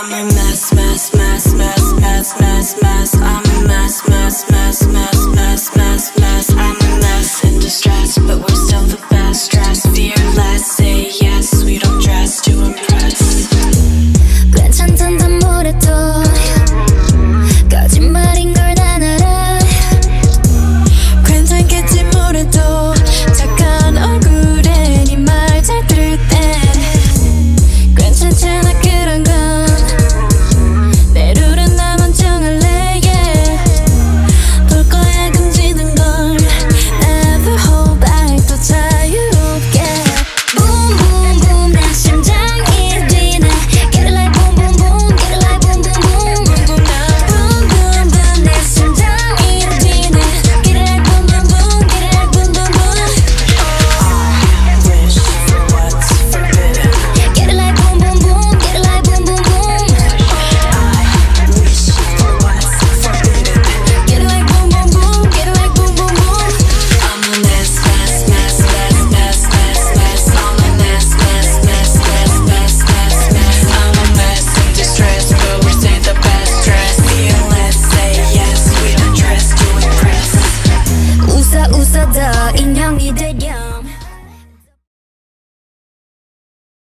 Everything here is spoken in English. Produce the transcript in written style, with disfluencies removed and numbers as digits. I'm a mess, mess, mess, mess, mess, mess, mess. I'm a mess, mess, mess, mess, mess, mess, mess. I'm a mess.